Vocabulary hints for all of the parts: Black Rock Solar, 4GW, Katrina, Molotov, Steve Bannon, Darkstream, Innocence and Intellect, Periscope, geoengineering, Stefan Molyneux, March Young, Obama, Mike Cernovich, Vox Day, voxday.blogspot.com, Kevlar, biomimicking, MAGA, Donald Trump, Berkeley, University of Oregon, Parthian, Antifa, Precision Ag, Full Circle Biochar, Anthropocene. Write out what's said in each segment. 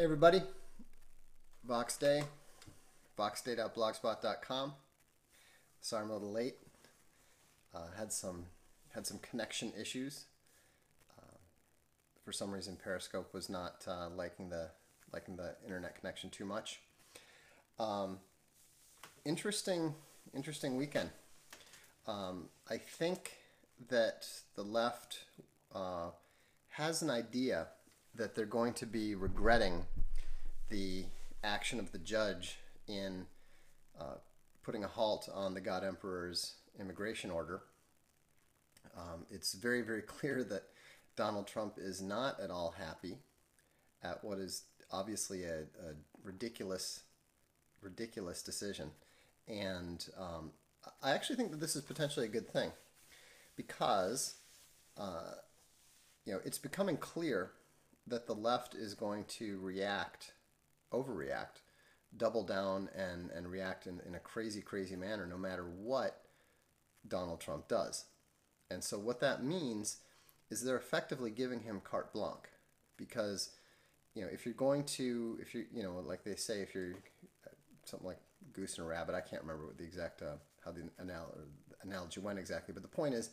Hey everybody, Vox Day, voxday.blogspot.com. Sorry I'm a little late. Had some connection issues. For some reason, Periscope was not liking the internet connection too much. Interesting weekend. I think that the left has an idea that they're going to be regretting the action of the judge in putting a halt on the God Emperor's immigration order. It's very, very clear that Donald Trump is not at all happy at what is obviously a ridiculous decision. And I actually think that this is potentially a good thing because it's becoming clear that the left is going to react, overreact, double down and react in a crazy, crazy manner no matter what Donald Trump does. And so what that means is they're effectively giving him carte blanche because, like they say, if you're something like goose and rabbit, I can't remember what the exact, how the analogy went exactly, but the point is,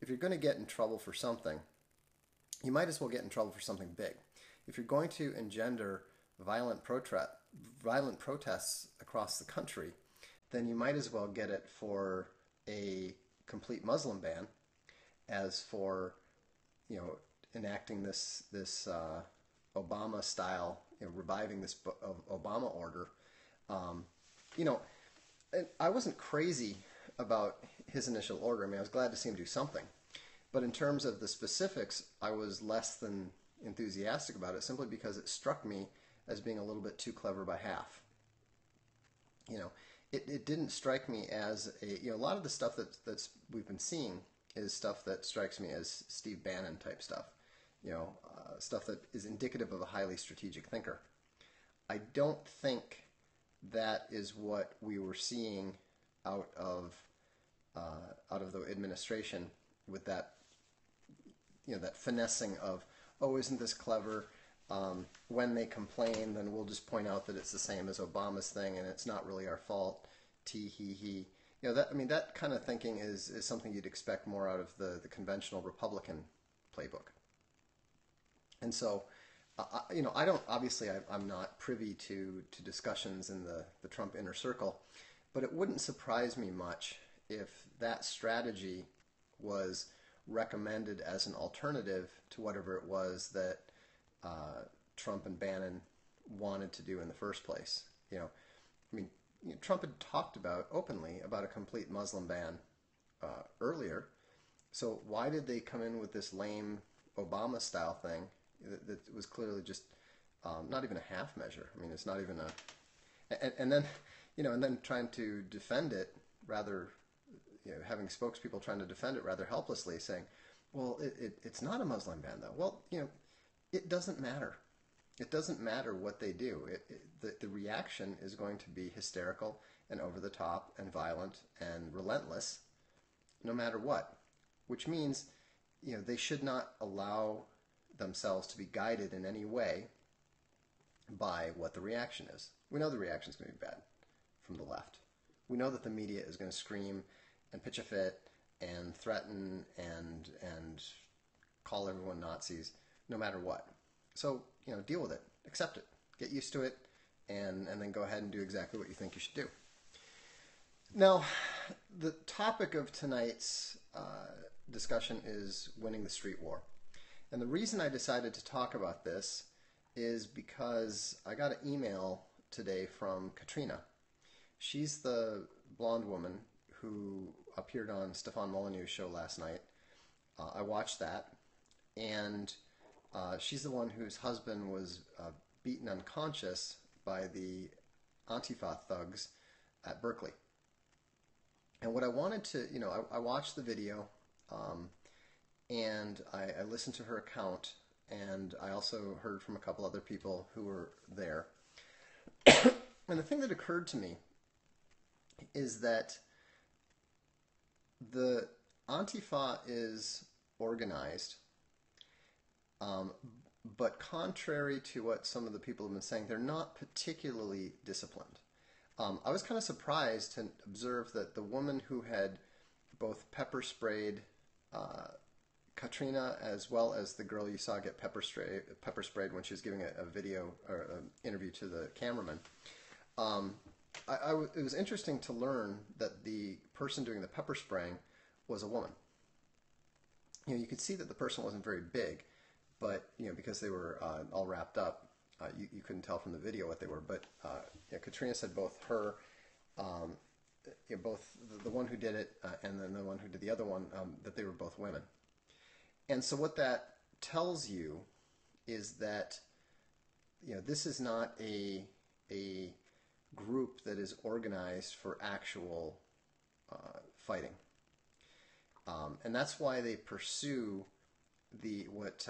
if you're going to get in trouble for something, you might as well get in trouble for something big. If you're going to engender violent protests across the country, then you might as well get it for a complete Muslim ban as for, enacting this Obama style, reviving this Obama order. I wasn't crazy about his initial order. I mean, I was glad to see him do something. But in terms of the specifics, I was less than enthusiastic about it simply because it struck me as being a little bit too clever by half. It didn't strike me as a lot of the stuff that's we've been seeing is stuff that strikes me as Steve Bannon type stuff, stuff that is indicative of a highly strategic thinker. I don't think that is what we were seeing out of the administration with that that finessing of, oh, isn't this clever? When they complain, then we'll just point out that it's the same as Obama's thing and it's not really our fault. Tee hee hee. That kind of thinking is something you'd expect more out of the conventional Republican playbook. And so, I don't, obviously I'm not privy to discussions in the Trump inner circle, but it wouldn't surprise me much if that strategy was recommended as an alternative to whatever it was that Trump and Bannon wanted to do in the first place. Trump had talked about openly about a complete Muslim ban earlier, so why did they come in with this lame Obama style thing that was clearly just not even a half measure? I mean, it's not even and then trying to defend it rather. Having spokespeople trying to defend it rather helplessly, saying, well, it's not a Muslim ban, though. Well, it doesn't matter. It doesn't matter what they do. The reaction is going to be hysterical and over-the-top and violent and relentless no matter what, which means they should not allow themselves to be guided in any way by what the reaction is. We know the reaction is going to be bad from the left. We know that the media is going to scream and pitch a fit, and threaten, and call everyone Nazis, no matter what. So, deal with it, accept it, get used to it, and then go ahead and do exactly what you think you should do. Now, the topic of tonight's discussion is winning the street war. And the reason I decided to talk about this is because I got an email today from Katrina. She's the blonde woman who appeared on Stefan Molyneux's show last night. I watched that, and she's the one whose husband was beaten unconscious by the Antifa thugs at Berkeley. And what I wanted to, I watched the video, and I listened to her account, and I also heard from a couple other people who were there. And the thing that occurred to me is that the Antifa is organized, But contrary to what some of the people have been saying, they're not particularly disciplined. I was kind of surprised to observe that the woman who had both pepper sprayed Katrina, as well as the girl you saw get pepper sprayed when she was giving a video or an interview to the cameraman, it was interesting to learn that the person doing the pepper spraying was a woman. You know, you could see that the person wasn't very big, but you know, because they were all wrapped up, you couldn't tell from the video what they were. But yeah, Katrina said both her, you know, both the one who did it and then the one who did the other one, that they were both women. And so what that tells you is that, you know, this is not a group that is organized for actual fighting. And that's why they pursue the what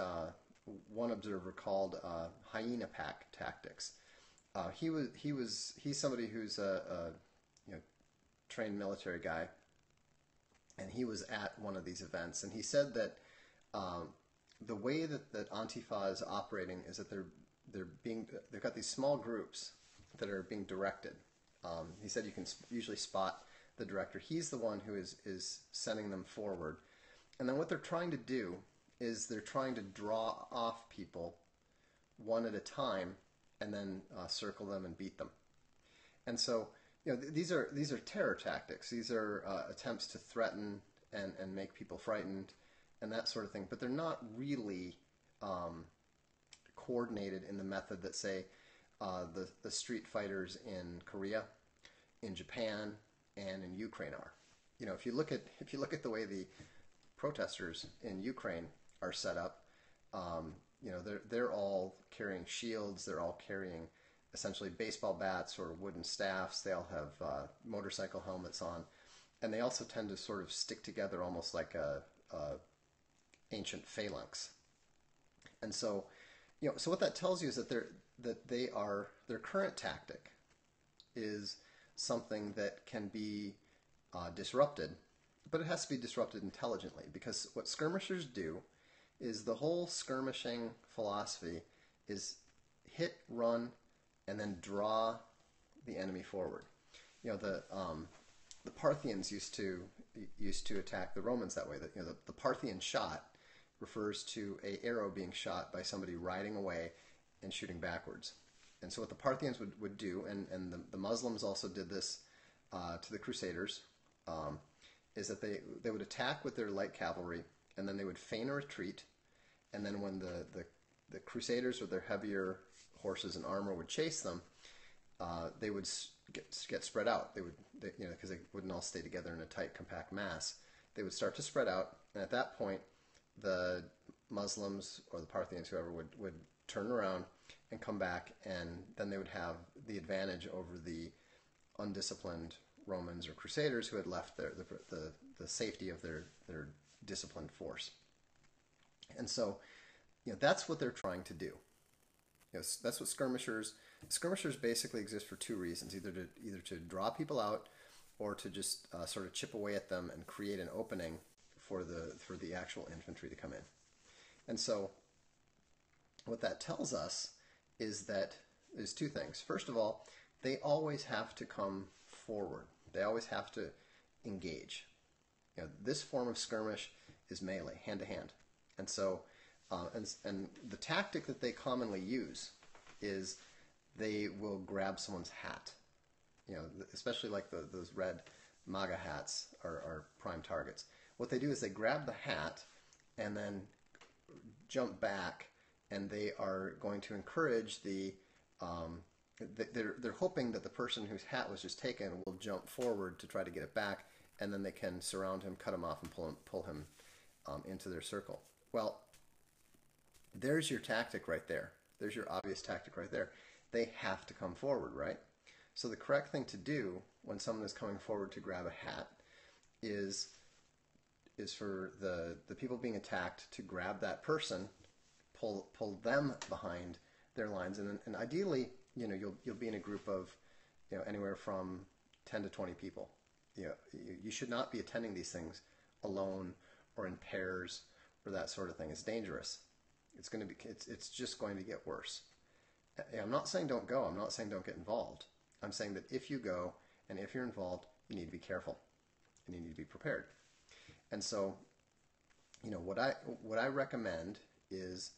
one observer called hyena pack tactics. He's somebody who's a you know, trained military guy, and he was at one of these events, and he said that the way that Antifa is operating is that they've got these small groups that are being directed. He said you can usually spot the director. He's the one who is sending them forward. And then what they're trying to do is they're trying to draw off people one at a time and then circle them and beat them. And so, you know, these are terror tactics. These are attempts to threaten and make people frightened and that sort of thing. But they're not really coordinated in the method that, say, the street fighters in Korea, in Japan, and in Ukraine are. You know, if you look at the way the protesters in Ukraine are set up, you know, they're all carrying shields, they're all carrying essentially baseball bats or wooden staffs, they all have motorcycle helmets on, and they also tend to sort of stick together almost like a ancient phalanx. And so, you know, so what that tells you is that their current tactic is something that can be disrupted, but it has to be disrupted intelligently, because what skirmishers do is the whole skirmishing philosophy is hit, run, and then draw the enemy forward. You know, the Parthians used to attack the Romans that way. That, you know, the Parthian shot refers to an arrow being shot by somebody riding away and shooting backwards. And so what the Parthians would do, and the Muslims also did this to the Crusaders, is that they would attack with their light cavalry, and then they would feign a retreat, and then when the Crusaders with their heavier horses and armor would chase them, they would get spread out. They you know, because they wouldn't all stay together in a tight, compact mass. They would start to spread out, and at that point, the Muslims or the Parthians, whoever, would turn around and come back, and then they would have the advantage over the undisciplined Romans or Crusaders who had left the safety of their disciplined force. And so, you know, that's what they're trying to do. You know, that's what skirmishers basically exist for two reasons: either to draw people out, or to just sort of chip away at them and create an opening for the actual infantry to come in. And so, what that tells us is two things. First of all, they always have to come forward. They always have to engage. You know, this form of skirmish is melee, hand to hand. And so, and the tactic that they commonly use is they will grab someone's hat. You know, especially like those red MAGA hats are prime targets. What they do is they grab the hat and then jump back, and they are going to encourage they're hoping that the person whose hat was just taken will jump forward to try to get it back, and then they can surround him, cut him off, and pull him into their circle. Well, there's your tactic right there. There's your obvious tactic right there. They have to come forward, right? So the correct thing to do when someone is coming forward to grab a hat is for the people being attacked to grab that person, pull them behind their lines, and ideally, you know, you'll be in a group of, you know, anywhere from 10 to 20 people. You know, you should not be attending these things alone or in pairs or that sort of thing. It's dangerous. It's going to be, it's just going to get worse. I'm not saying don't go. I'm not saying don't get involved. I'm saying that if you go and if you're involved, you need to be careful and you need to be prepared. And so, you know, what I recommend is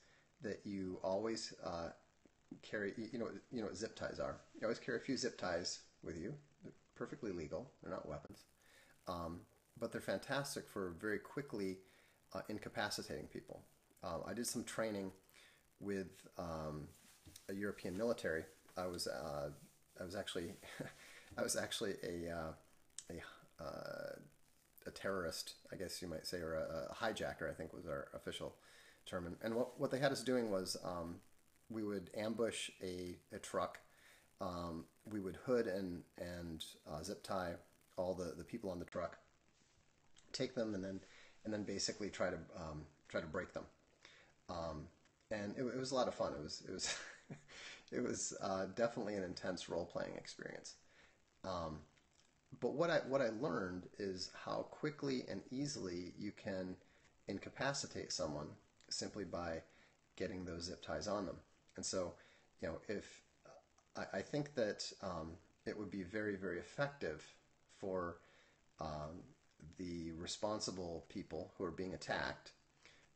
that you always carry, you know what zip ties are. You always carry a few zip ties with you. They're perfectly legal. They're not weapons. But they're fantastic for very quickly incapacitating people. I did some training with a European military. I was actually a terrorist, I guess you might say, or a hijacker, I think was our official term. And what they had us doing was we would ambush a truck. We would hood and zip tie all the people on the truck, take them, and then basically try to break them. And it was a lot of fun. It was it was definitely an intense role-playing experience. But what I learned is how quickly and easily you can incapacitate someone simply by getting those zip ties on them. And so, you know, if I think that it would be very, very effective for the responsible people who are being attacked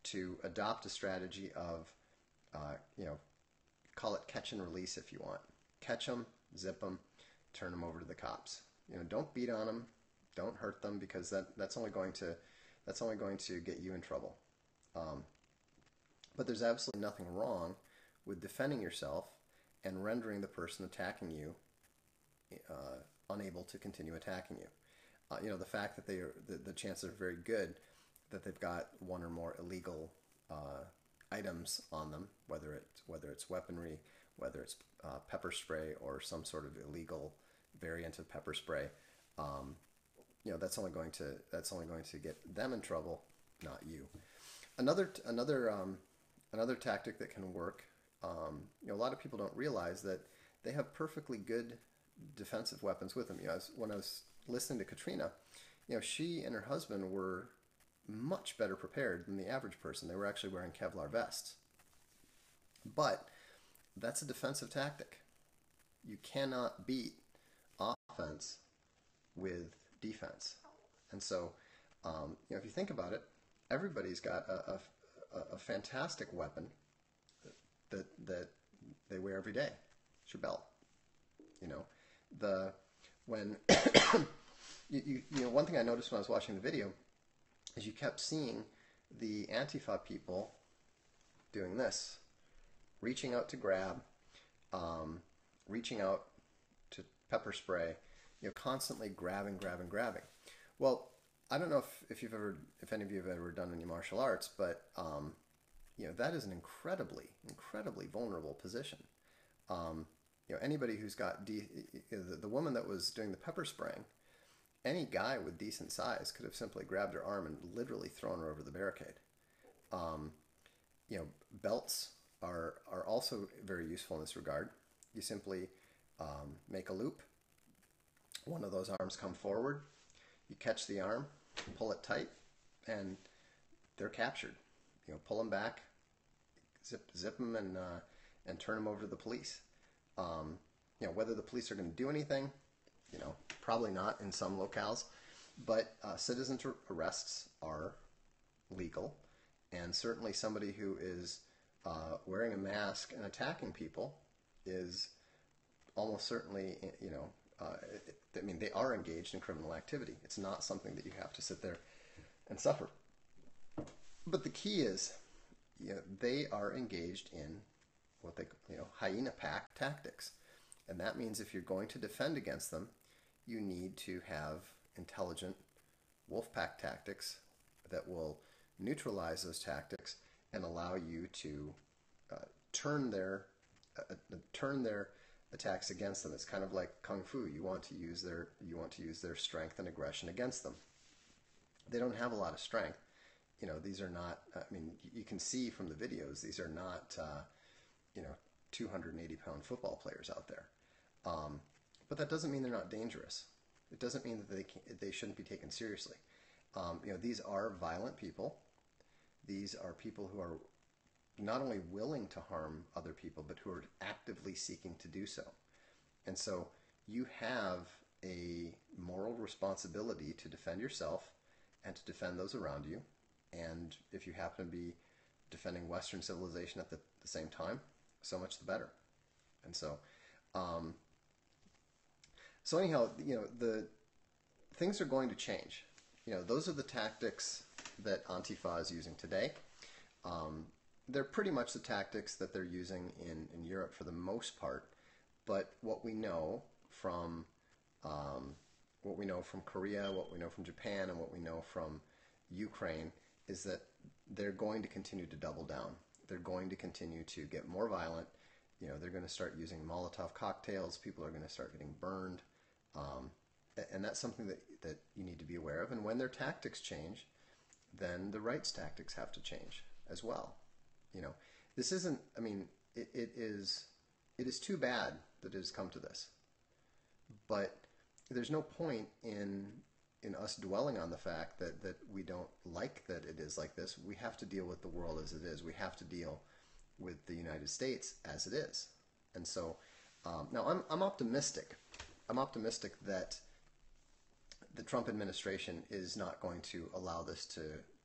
to adopt a strategy of, you know, call it catch and release if you want. Catch them, zip them, turn them over to the cops. You know, don't beat on them, don't hurt them, because that's only going to get you in trouble. But there's absolutely nothing wrong with defending yourself and rendering the person attacking you unable to continue attacking you. You know, the fact that the chances are very good that they've got one or more illegal items on them, whether it's weaponry, whether it's pepper spray or some sort of illegal variant of pepper spray, you know, that's only going to get them in trouble, not you. Another tactic that can work, you know, a lot of people don't realize that they have perfectly good defensive weapons with them. You know, when I was listening to Katrina, you know, she and her husband were much better prepared than the average person. They were actually wearing Kevlar vests. But that's a defensive tactic. You cannot beat offense with defense. And so, you know, if you think about it, everybody's got a fantastic weapon that they wear every day. It's your belt. You know, when you know, one thing I noticed when I was watching the video is you kept seeing the Antifa people doing this, reaching out to grab, reaching out to pepper spray, you know, constantly grabbing. Well, I don't know if any of you have ever done any martial arts, but you know, that is an incredibly vulnerable position. You know, anybody who's got the woman that was doing the pepper spraying, any guy with decent size could have simply grabbed her arm and literally thrown her over the barricade. You know, belts are also very useful in this regard. You simply make a loop. One of those arms come forward. You catch the arm, pull it tight, and they're captured. You know, pull them back, zip them, and turn them over to the police. You know, whether the police are going to do anything, you know, probably not in some locales, but citizen arrests are legal, and certainly somebody who is wearing a mask and attacking people is almost certainly, you know, I mean, they are engaged in criminal activity. It's not something that you have to sit there and suffer. But the key is, you know, they are engaged in what they, you know, hyena pack tactics, and that means if you're going to defend against them, you need to have intelligent wolf pack tactics that will neutralize those tactics and allow you to turn their attacks against them. It's kind of like kung fu. You want to use their strength and aggression against them. They don't have a lot of strength. You know, these are not, I mean, you can see from the videos, these are not you know, 280-pound football players out there. But that doesn't mean they're not dangerous. It doesn't mean that they shouldn't be taken seriously. You know, these are violent people. These are people who are not only willing to harm other people, but who are actively seeking to do so. And so you have a moral responsibility to defend yourself and to defend those around you. And if you happen to be defending Western civilization at the same time, so much the better. And so, so anyhow, you know, the things are going to change. You know, those are the tactics that Antifa is using today. They're pretty much the tactics that they're using in Europe for the most part. But what we know from Korea, what we know from Japan, and what we know from Ukraine is that they're going to continue to double down. They're going to continue to get more violent. You know, they're going to start using Molotov cocktails. People are going to start getting burned. And that's something that you need to be aware of. And when their tactics change, then the right's tactics have to change as well. You know, this isn't, I mean, it is too bad that it has come to this. But there's no point in us dwelling on the fact that we don't like that it is like this. We have to deal with the world as it is. We have to deal with the United States as it is. And so, now I'm optimistic. I'm optimistic that the Trump administration is not going to allow this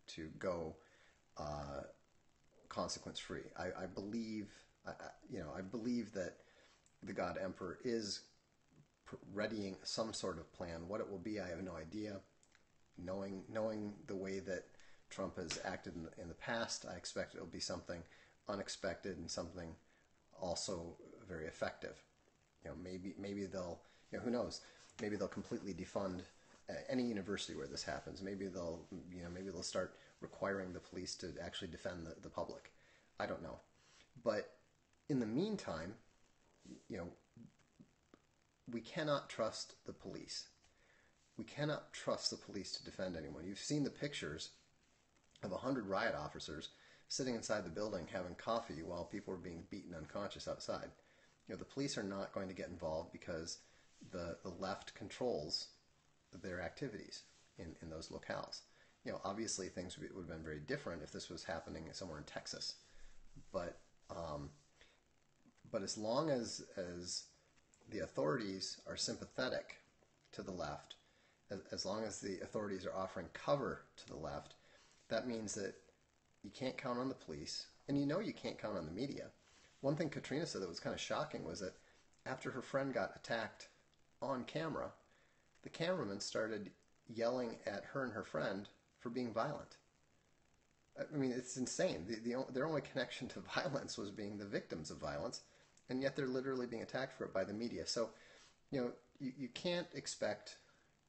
to go consequence-free. I believe, you know, I believe that the God Emperor is readying some sort of plan. What it will be, I have no idea. Knowing the way that Trump has acted in the past, I expect it will be something unexpected and something also very effective. You know, maybe they'll, you know, who knows? Maybe they'll completely defund any university where this happens. Maybe they'll, you know, maybe they'll start requiring the police to actually defend the public. I don't know. But in the meantime, you know, we cannot trust the police. We cannot trust the police to defend anyone. You've seen the pictures of 100 riot officers sitting inside the building having coffee while people are being beaten unconscious outside. You know, the police are not going to get involved because the left controls their activities in those locales. You know, obviously things would have been very different if this was happening somewhere in Texas. But as long as the authorities are sympathetic to the left, as long as the authorities are offering cover to the left, that means that you can't count on the police, and you know you can't count on the media. One thing Katrina said that was kind of shocking was that after her friend got attacked on camera, the cameraman started yelling at her and her friend for being violent. I mean, it's insane. Their only connection to violence was being the victims of violence, and yet they're literally being attacked for it by the media. So, you know, you can't expect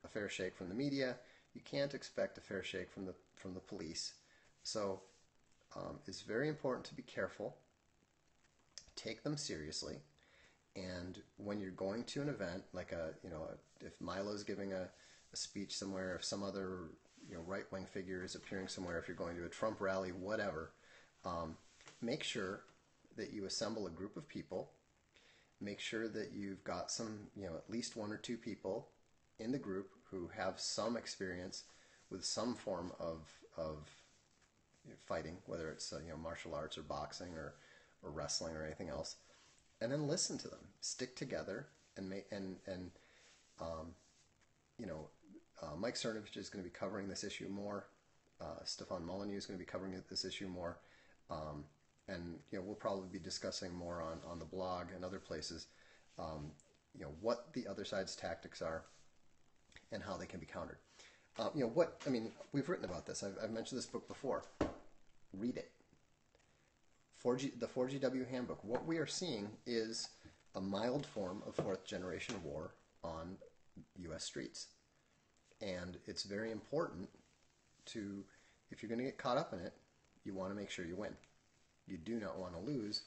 a fair shake from the media. You can't expect a fair shake from the police. So it's very important to be careful. Take them seriously. And when you're going to an event, like if Milo's giving a speech somewhere, if some other, you know, right-wing figure is appearing somewhere, if you're going to a Trump rally, whatever, make sure that you assemble a group of people. Make sure that you've got some, you know, at least one or two people in the group who have some experience with some form of you know, fighting, whether it's you know, martial arts or boxing or wrestling or anything else, and then listen to them. Stick together and you know, Mike Cernovich is going to be covering this issue more. Stefan Molyneux is going to be covering this issue more. And you know, we'll probably be discussing more on the blog and other places, you know, what the other side's tactics are and how they can be countered. You know, what I mean, we've written about this. I've mentioned this book before. Read it. The 4GW handbook. What we are seeing is a mild form of fourth-generation war on U.S. streets, and it's very important to, if you're going to get caught up in it, you want to make sure you win. You do not want to lose.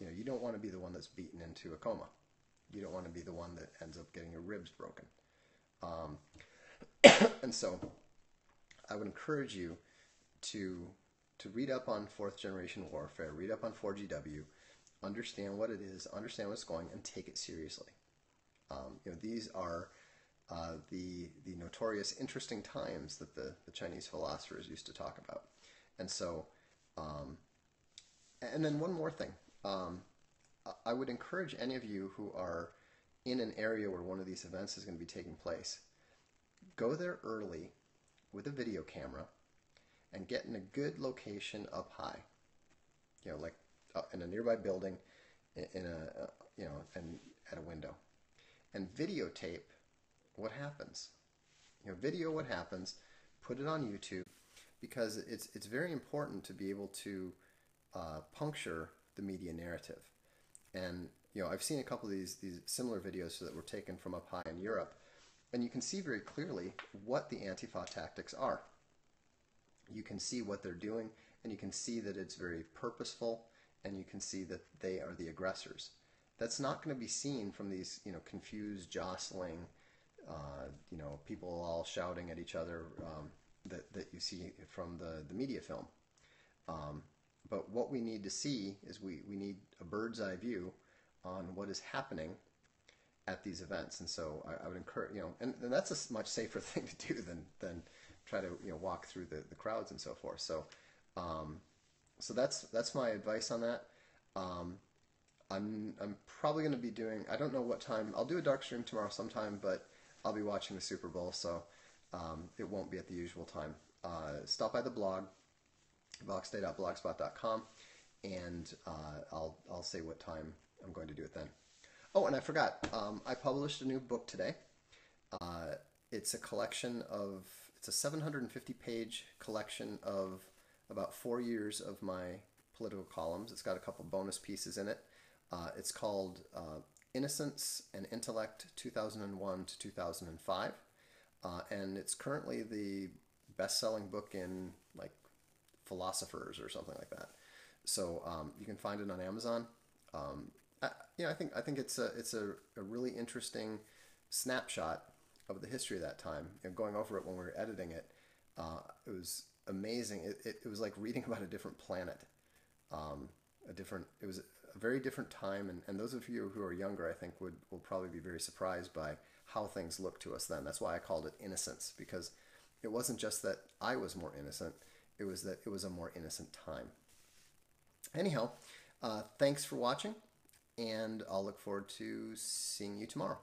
You know, you don't want to be the one that's beaten into a coma. You don't want to be the one that ends up getting your ribs broken. And so I would encourage you to read up on fourth generation warfare, read up on 4GW, understand what it is, understand what's going, and take it seriously. You know, these are the notorious interesting times that the Chinese philosophers used to talk about. And so And then one more thing. I would encourage any of you who are in an area where one of these events is going to be taking place, go there early with a video camera and get in a good location up high. You know, like in a nearby building, in a, you know, and at a window. And videotape what happens. You know, video what happens, put it on YouTube, because it's very important to be able to puncture the media narrative. And, you know, I've seen a couple of these similar videos that were taken from up high in Europe, and you can see very clearly what the Antifa tactics are. You can see what they're doing, and you can see that it's very purposeful, and you can see that they are the aggressors. That's not going to be seen from these, you know, confused, jostling, you know, people all shouting at each other that you see from the media film. But what we need to see is we need a bird's eye view on what is happening at these events. And so I would encourage, you know, and that's a much safer thing to do than try to, you know, walk through the crowds and so forth. So so that's my advice on that. I'm probably going to be doing, I don't know what time, I'll do a Darkstream tomorrow sometime, but I'll be watching the Super Bowl, so it won't be at the usual time. Stop by the blog, voxday.blogspot.com, and I'll say what time I'm going to do it then. Oh, and I forgot, I published a new book today. It's a collection of, it's a 750-page collection of about 4 years of my political columns. It's got a couple bonus pieces in it. It's called Innocence and Intellect 2001 to 2005, and it's currently the best-selling book in, like, philosophers or something like that. So you can find it on Amazon. You know, I think it's a really interesting snapshot of the history of that time. And going over it when we were editing it, it was amazing. It was like reading about a different planet. It was a very different time, and those of you who are younger, I think, will probably be very surprised by how things looked to us then. That's why I called it innocence, because it wasn't just that I was more innocent, it was that it was a more innocent time. Anyhow, thanks for watching, and I'll look forward to seeing you tomorrow.